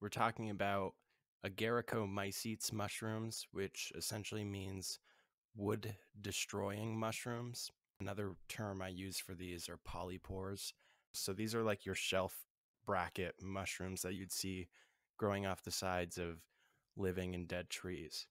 We're talking about Agaricomycetes mushrooms, which essentially means wood-destroying mushrooms. Another term I use for these are polypores. So these are like your shelf bracket mushrooms that you'd see growing off the sides of living and dead trees.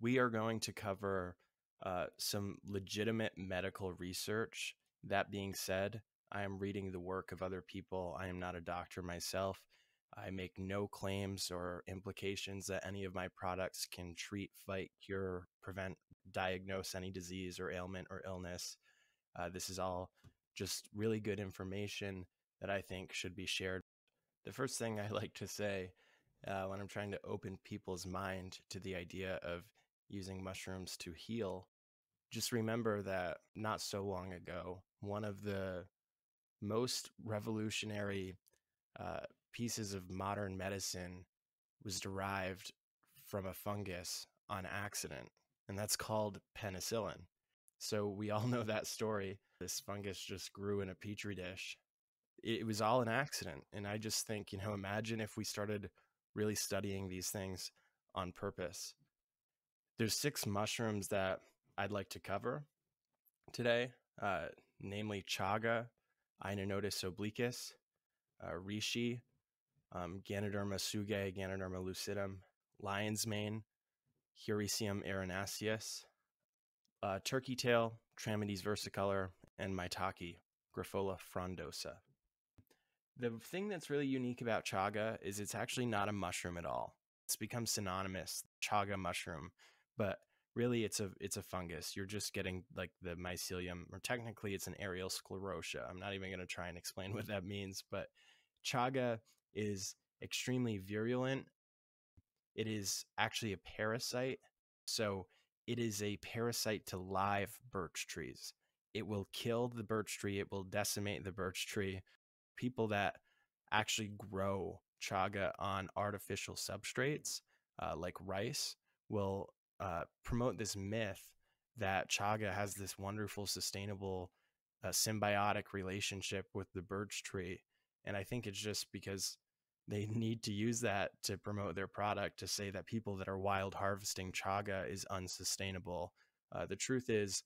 We are going to cover some legitimate medical research. That being said, I am reading the work of other people. I am not a doctor myself. I make no claims or implications that any of my products can treat, fight, cure, prevent, diagnose any disease or ailment or illness. This is all just really good information that I think should be shared. The first thing I like to say when I'm trying to open people's mind to the idea of using mushrooms to heal, just remember that not so long ago, one of the most revolutionary pieces of modern medicine was derived from a fungus on accident, and that's called penicillin. So we all know that story. This fungus just grew in a petri dish. It was all an accident. And I just think, you know, imagine if we started really studying these things on purpose. There's 6 mushrooms that I'd like to cover today, namely Chaga, Inonotus obliquus, Reishi, Ganoderma tsugae, Ganoderma lucidum, Lion's Mane, Hericium erinaceus, Turkey Tail, Trametes versicolor, and Maitake, Grifola frondosa. The thing that's really unique about chaga is it's actually not a mushroom at all. It's become synonymous, chaga mushroom, but really it's a fungus. You're just getting like the mycelium, or technically it's an aerial sclerotia. I'm not even going to try and explain what that means, but chaga is extremely virulent. It is actually a parasite. So it is a parasite to live birch trees. It will kill the birch tree. It will decimate the birch tree. People that actually grow chaga on artificial substrates like rice will promote this myth that chaga has this wonderful, sustainable, symbiotic relationship with the birch tree. And I think it's just because they need to use that to promote their product, to say that people that are wild harvesting chaga is unsustainable. The truth is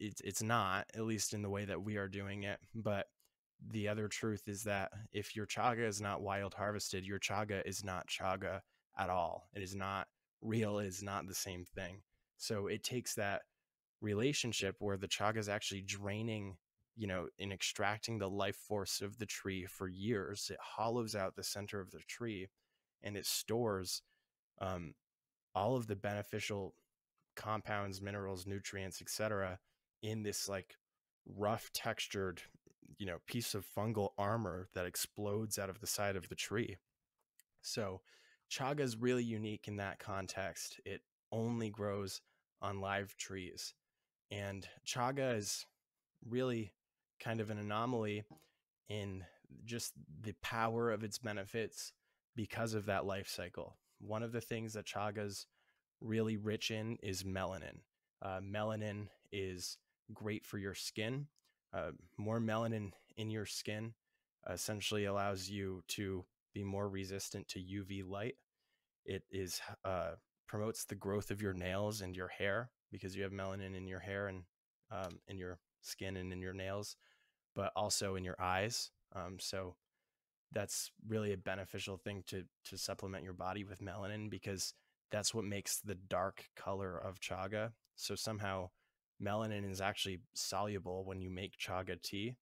it's not, at least in the way that we are doing it. But the other truth is that if your chaga is not wild harvested, your chaga is not chaga at all. It is not real. It is not the same thing. So it takes that relationship where the chaga is actually draining, you know, in extracting the life force of the tree for years. It hollows out the center of the tree and it stores all of the beneficial compounds, minerals, nutrients, etc. in this like rough textured, you know, piece of fungal armor that explodes out of the side of the tree. So chaga is really unique in that context. It only grows on live trees, and chaga is really kind of an anomaly in just the power of its benefits because of that life cycle. One of the things that chaga's really rich in is melanin. Melanin is great for your skin. More melanin in your skin essentially allows you to be more resistant to UV light. It is promotes the growth of your nails and your hair, because you have melanin in your hair and in your skin and in your nails, but also in your eyes. So that's really a beneficial thing to supplement your body with melanin, because that's what makes the dark color of chaga. So somehow melanin is actually soluble when you make chaga tea,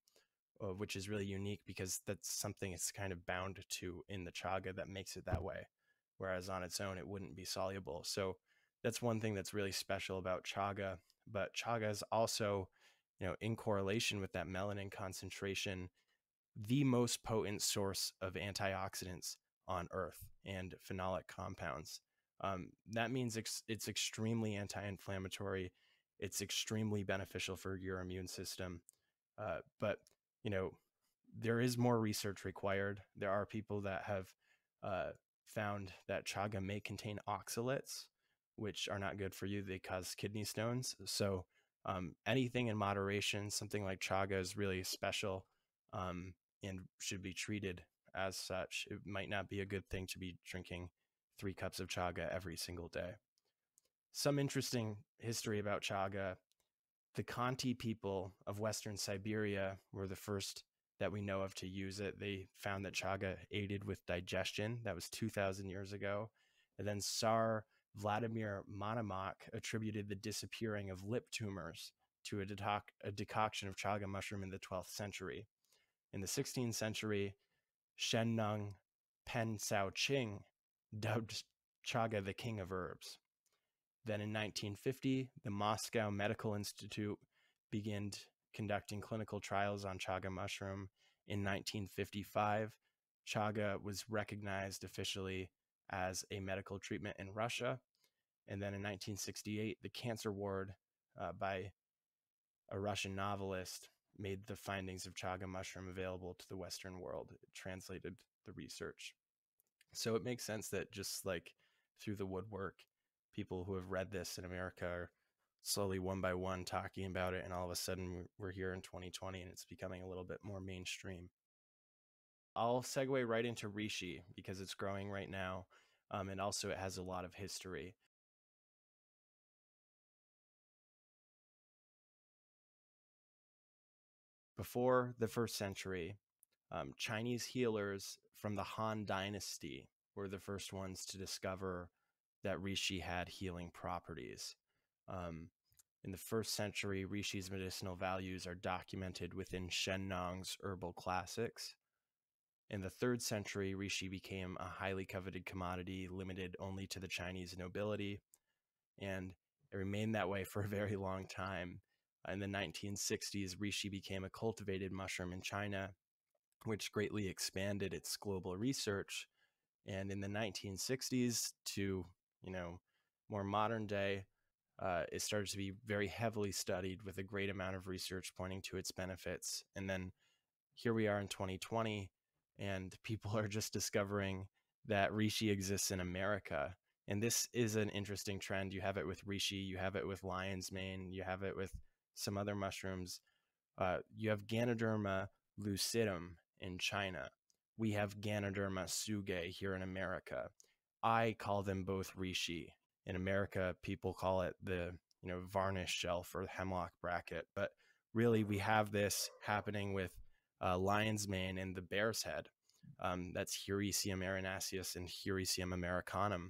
which is really unique because that's something it's kind of bound to in the chaga that makes it that way, whereas on its own it wouldn't be soluble. So that's one thing that's really special about chaga. But chaga is also, you know, in correlation with that melanin concentration, the most potent source of antioxidants on Earth and phenolic compounds. That means it's extremely anti-inflammatory. It's extremely beneficial for your immune system. But, you know, there is more research required. There are people that have found that chaga may contain oxalates, which are not good for you. They cause kidney stones. So anything in moderation, something like chaga is really special and should be treated As such, it might not be a good thing to be drinking 3 cups of chaga every single day. Some interesting history about chaga. The Khanti people of Western Siberia were the first that we know of to use it. They found that chaga aided with digestion. That was 2,000 years ago. And then Tsar Vladimir Monomakh attributed the disappearing of lip tumors to a decoction of chaga mushroom in the 12th century. In the 16th century, Shen Nung Pen Sao Ching dubbed chaga the king of herbs. Then in 1950, the Moscow Medical Institute began conducting clinical trials on chaga mushroom. In 1955, chaga was recognized officially as a medical treatment in Russia. And then in 1968, The Cancer Ward by a Russian novelist made the findings of chaga mushroom available to the Western world. It translated the research. So it makes sense that just like through the woodwork, people who have read this in America are slowly one by one talking about it. And all of a sudden we're here in 2020 and it's becoming a little bit more mainstream. I'll segue right into Reishi because it's growing right now. And also it has a lot of history. Before the 1st century, Chinese healers from the Han Dynasty were the first ones to discover that reishi had healing properties. In the 1st century, reishi's medicinal values are documented within Shen Nung's herbal classics. In the 3rd century, reishi became a highly coveted commodity limited only to the Chinese nobility, and it remained that way for a very long time. In the 1960s, reishi became a cultivated mushroom in China, which greatly expanded its global research. And in the 1960s to, you know, more modern day, it started to be very heavily studied with a great amount of research pointing to its benefits. And then here we are in 2020. And people are just discovering that reishi exists in America. And this is an interesting trend. You have it with reishi, you have it with lion's mane, you have it with some other mushrooms. You have Ganoderma lucidum in China. We have Ganoderma tsugae here in America. I call them both reishi. In America, people call it the, you know, varnish shelf or hemlock bracket. But really, we have this happening with lion's mane and the bear's head. That's Hericium erinaceus and Hericium americanum.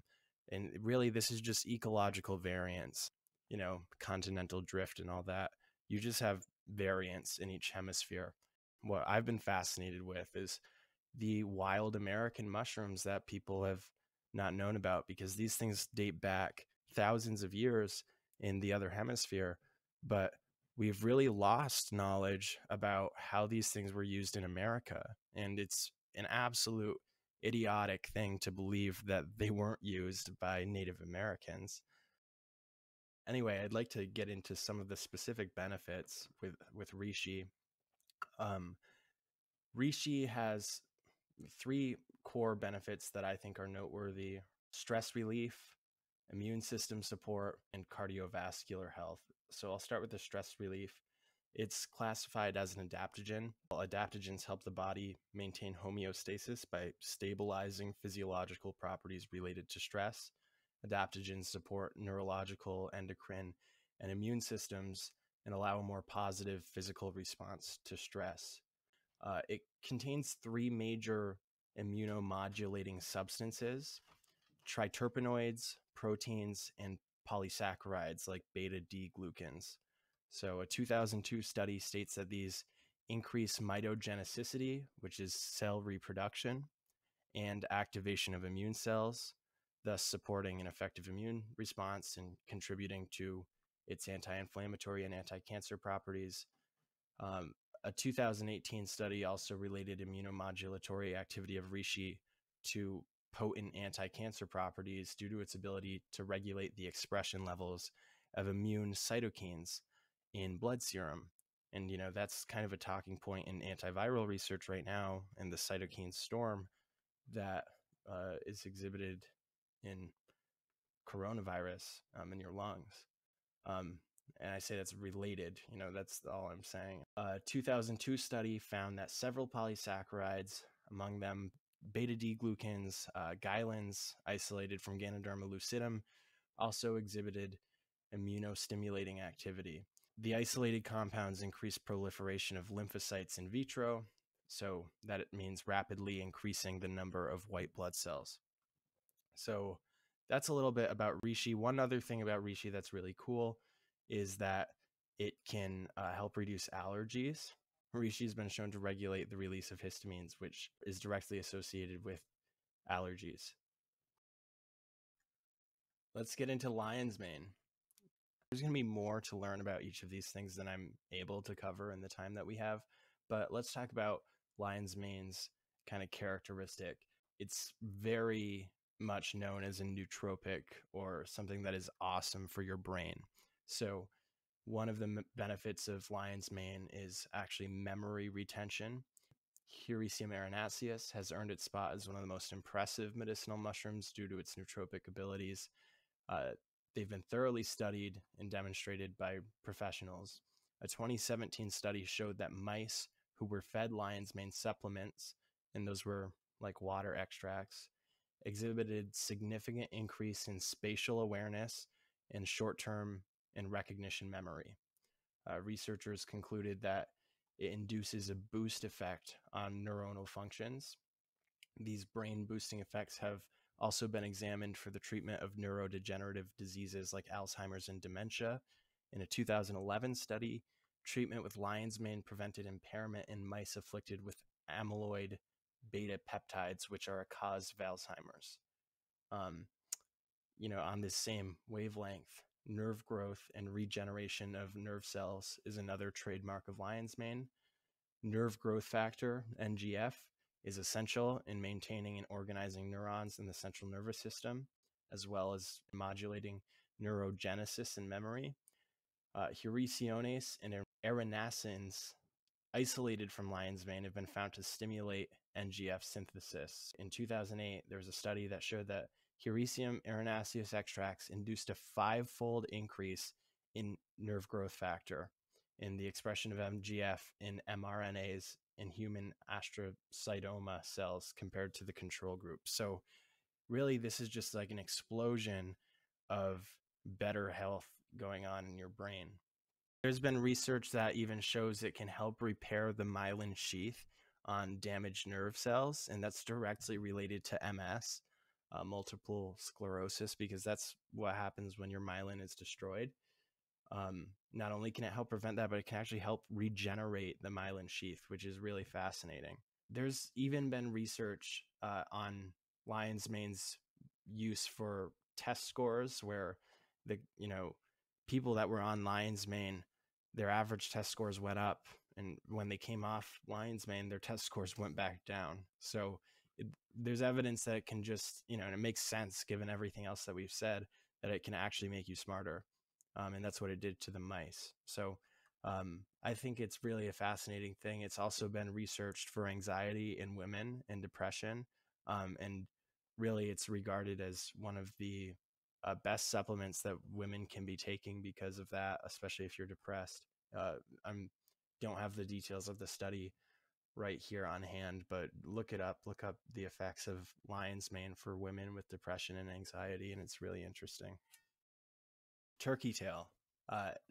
And really, this is just ecological variance, you know, continental drift and all that. You just have variance in each hemisphere. What I've been fascinated with is the wild American mushrooms that people have not known about, because these things date back thousands of years in the other hemisphere. But we've really lost knowledge about how these things were used in America. And it's an absolute idiotic thing to believe that they weren't used by Native Americans. Anyway, I'd like to get into some of the specific benefits with reishi. Reishi has 3 core benefits that I think are noteworthy: stress relief, immune system support, and cardiovascular health. So I'll start with the stress relief. It's classified as an adaptogen. Adaptogens help the body maintain homeostasis by stabilizing physiological properties related to stress. Adaptogens support neurological, endocrine, and immune systems and allow a more positive physical response to stress. It contains 3 major immunomodulating substances: triterpenoids, proteins, and polysaccharides like beta-D-glucans. So a 2002 study states that these increase mitogenicity, which is cell reproduction, and activation of immune cells, thus supporting an effective immune response and contributing to its anti-inflammatory and anti-cancer properties. A 2018 study also related immunomodulatory activity of reishi to potent anti-cancer properties due to its ability to regulate the expression levels of immune cytokines in blood serum. And, you know, that's kind of a talking point in antiviral research right now, and the cytokine storm that is exhibited in coronavirus in your lungs. And I say that's related, you know, that's all I'm saying. A 2002 study found that several polysaccharides among them beta-D-glucans, guilins isolated from Ganoderma lucidum also exhibited immunostimulating activity. The isolated compounds increase proliferation of lymphocytes in vitro, so that it means rapidly increasing the number of white blood cells. So that's a little bit about reishi. One other thing about reishi that's really cool is that it can help reduce allergies. Reishi has been shown to regulate the release of histamines, which is directly associated with allergies. Let's get into lion's mane. There's going to be more to learn about each of these things than I'm able to cover in the time that we have, but let's talk about lion's mane's kind of characteristic. It's very much known as a nootropic, or something that is awesome for your brain. So one of the benefits of lion's mane is actually memory retention. Hericium erinaceus has earned its spot as one of the most impressive medicinal mushrooms due to its nootropic abilities. They've been thoroughly studied and demonstrated by professionals. A 2017 study showed that mice who were fed lion's mane supplements, and those were like water extracts, exhibited significant increase in spatial awareness and short-term and recognition memory. Researchers concluded that it induces a boost effect on neuronal functions. These brain boosting effects have also been examined for the treatment of neurodegenerative diseases like Alzheimer's and dementia. In a 2011 study, treatment with lion's mane prevented impairment in mice afflicted with amyloid beta peptides, which are a cause of Alzheimer's. You know, on this same wavelength, nerve growth and regeneration of nerve cells is another trademark of lion's mane. Nerve growth factor, NGF, is essential in maintaining and organizing neurons in the central nervous system, as well as modulating neurogenesis and memory. Hericiones and erinacins isolated from lion's mane have been found to stimulate NGF synthesis. In 2008, there was a study that showed that Hericium erinaceus extracts induced a 5-fold increase in nerve growth factor in the expression of NGF in mRNAs in human astrocytoma cells compared to the control group. So really, this is just like an explosion of better health going on in your brain. There's been research that even shows it can help repair the myelin sheath on damaged nerve cells, and that's directly related to MS, multiple sclerosis, because that's what happens when your myelin is destroyed. Not only can it help prevent that, but it can actually help regenerate the myelin sheath, which is really fascinating. There's even been research on lion's mane's use for test scores, where the people that were on lion's mane, their average test scores went up, and when they came off lion's mane, their test scores went back down. So there's evidence that it can just, and it makes sense given everything else that we've said, that it can actually make you smarter. And that's what it did to the mice. So I think it's really a fascinating thing. It's also been researched for anxiety in women and depression. And really, it's regarded as one of the best supplements that women can be taking because of that, especially if you're depressed. I don't have the details of the study right here on hand, but look it up, look up the effects of lion's mane for women with depression and anxiety, and it's really interesting. Turkey tail.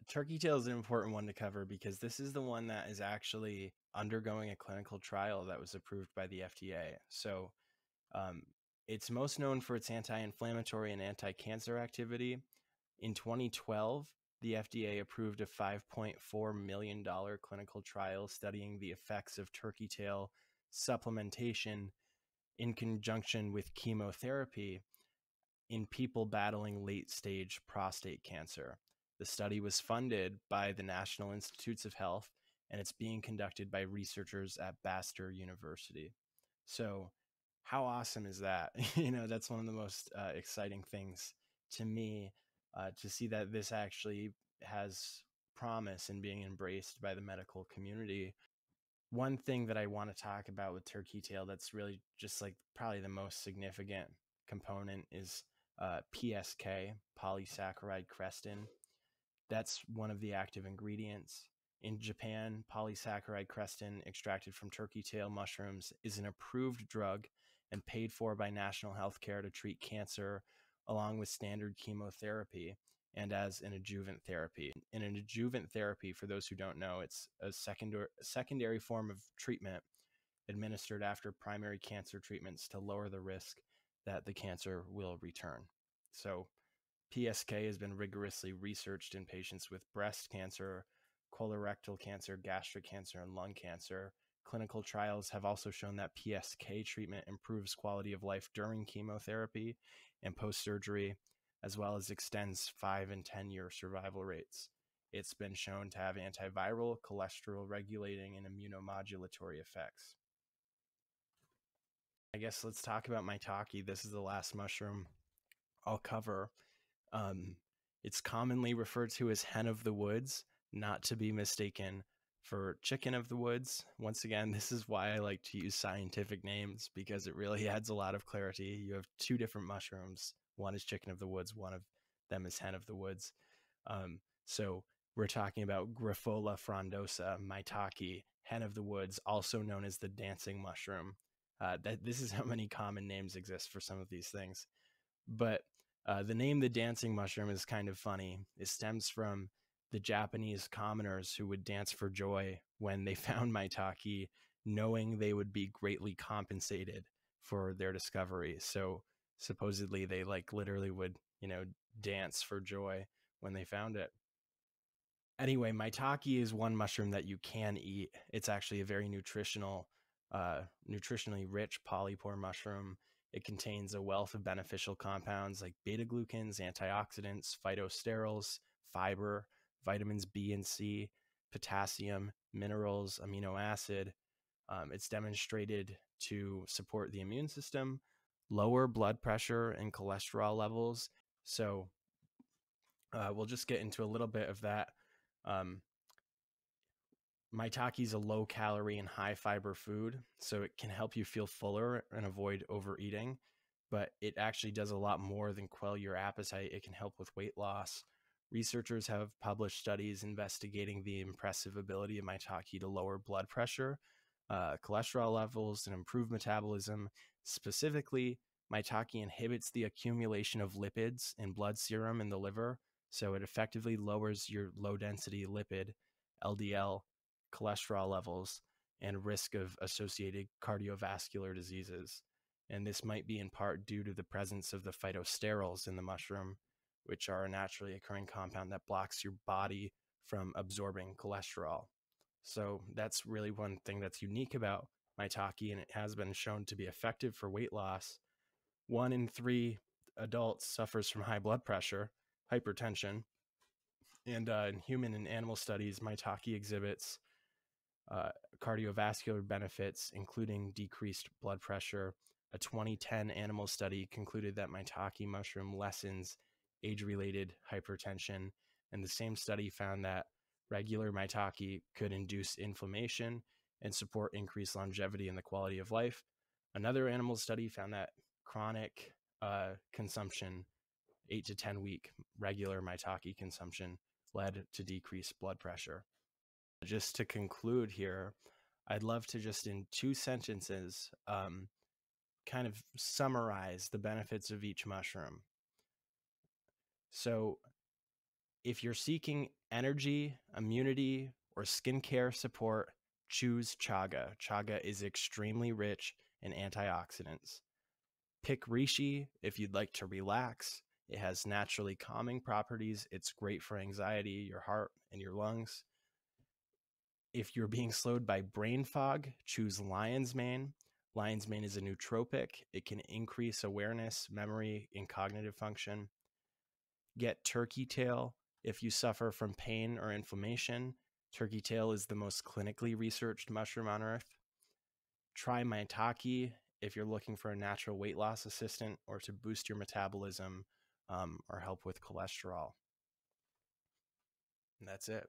Turkey tail is an important one to cover because this is the one that is actually undergoing a clinical trial that was approved by the FDA. So it's most known for its anti-inflammatory and anti-cancer activity. In 2012, the FDA approved a $5.4 million clinical trial studying the effects of turkey tail supplementation in conjunction with chemotherapy in people battling late-stage prostate cancer. The study was funded by the National Institutes of Health, and it's being conducted by researchers at Bastyr University. So how awesome is that? That's one of the most exciting things to me. To see that this actually has promise in being embraced by the medical community. One thing that I want to talk about with turkey tail that's really just like probably the most significant component is PSK, polysaccharide crestin. That's one of the active ingredients. In Japan, polysaccharide crestin extracted from turkey tail mushrooms is an approved drug and paid for by national health care to treat cancer along with standard chemotherapy and as an adjuvant therapy. And an adjuvant therapy, for those who don't know, it's a secondary form of treatment administered after primary cancer treatments to lower the risk that the cancer will return. So PSK has been rigorously researched in patients with breast cancer, colorectal cancer, gastric cancer, and lung cancer. Clinical trials have also shown that PSK treatment improves quality of life during chemotherapy and post-surgery, as well as extends 5 and 10-year survival rates. It's been shown to have antiviral, cholesterol-regulating, and immunomodulatory effects. I guess let's talk about maitake. This is the last mushroom I'll cover. It's commonly referred to as hen of the woods, not to be mistaken for chicken of the woods. Once again, this is why I like to use scientific names, because it really adds a lot of clarity. You have two different mushrooms. One is chicken of the woods. One of them is hen of the woods. So we're talking about Grifola frondosa, maitake, hen of the woods, also known as the dancing mushroom. This is how many common names exist for some of these things. But the name the dancing mushroom is kind of funny. It stems from the Japanese commoners who would dance for joy when they found maitake, knowing they would be greatly compensated for their discovery. So supposedly they literally would, dance for joy when they found it. Anyway, maitake is one mushroom that you can eat. It's actually a very nutritionally rich polypore mushroom. It contains a wealth of beneficial compounds like beta-glucans, antioxidants, phytosterols, fiber, vitamins B and C, potassium, minerals, amino acid. It's demonstrated to support the immune system, lower blood pressure and cholesterol levels. So we'll just get into a little bit of that. Maitake is a low calorie and high fiber food, so it can help you feel fuller and avoid overeating, but it actually does a lot more than quell your appetite. It can help with weight loss. Researchers have published studies investigating the impressive ability of maitake to lower blood pressure, cholesterol levels, and improve metabolism. Specifically, maitake inhibits the accumulation of lipids in blood serum in the liver, so it effectively lowers your low-density lipid, LDL, cholesterol levels, and risk of associated cardiovascular diseases. And this might be in part due to the presence of the phytosterols in the mushroom, which are a naturally occurring compound that blocks your body from absorbing cholesterol. So that's really one thing that's unique about maitake, and it has been shown to be effective for weight loss. 1 in 3 adults suffers from high blood pressure, hypertension, and in human and animal studies, maitake exhibits cardiovascular benefits, including decreased blood pressure. A 2010 animal study concluded that maitake mushroom lessens age-related hypertension, and the same study found that regular maitake could induce inflammation and support increased longevity and the quality of life. Another animal study found that chronic consumption, 8 to 10 week regular maitake consumption, led to decreased blood pressure. Just to conclude here, I'd love to just in 2 sentences kind of summarize the benefits of each mushroom. So if you're seeking energy, immunity, or skincare support, choose chaga. Chaga is extremely rich in antioxidants. Pick reishi if you'd like to relax. It has naturally calming properties. It's great for anxiety, your heart, and your lungs. If you're being slowed by brain fog, choose lion's mane. Lion's mane is a nootropic. It can increase awareness, memory, and cognitive function. Get turkey tail if you suffer from pain or inflammation. Turkey tail is the most clinically researched mushroom on earth. Try maitake if you're looking for a natural weight loss assistant or to boost your metabolism or help with cholesterol. And that's it.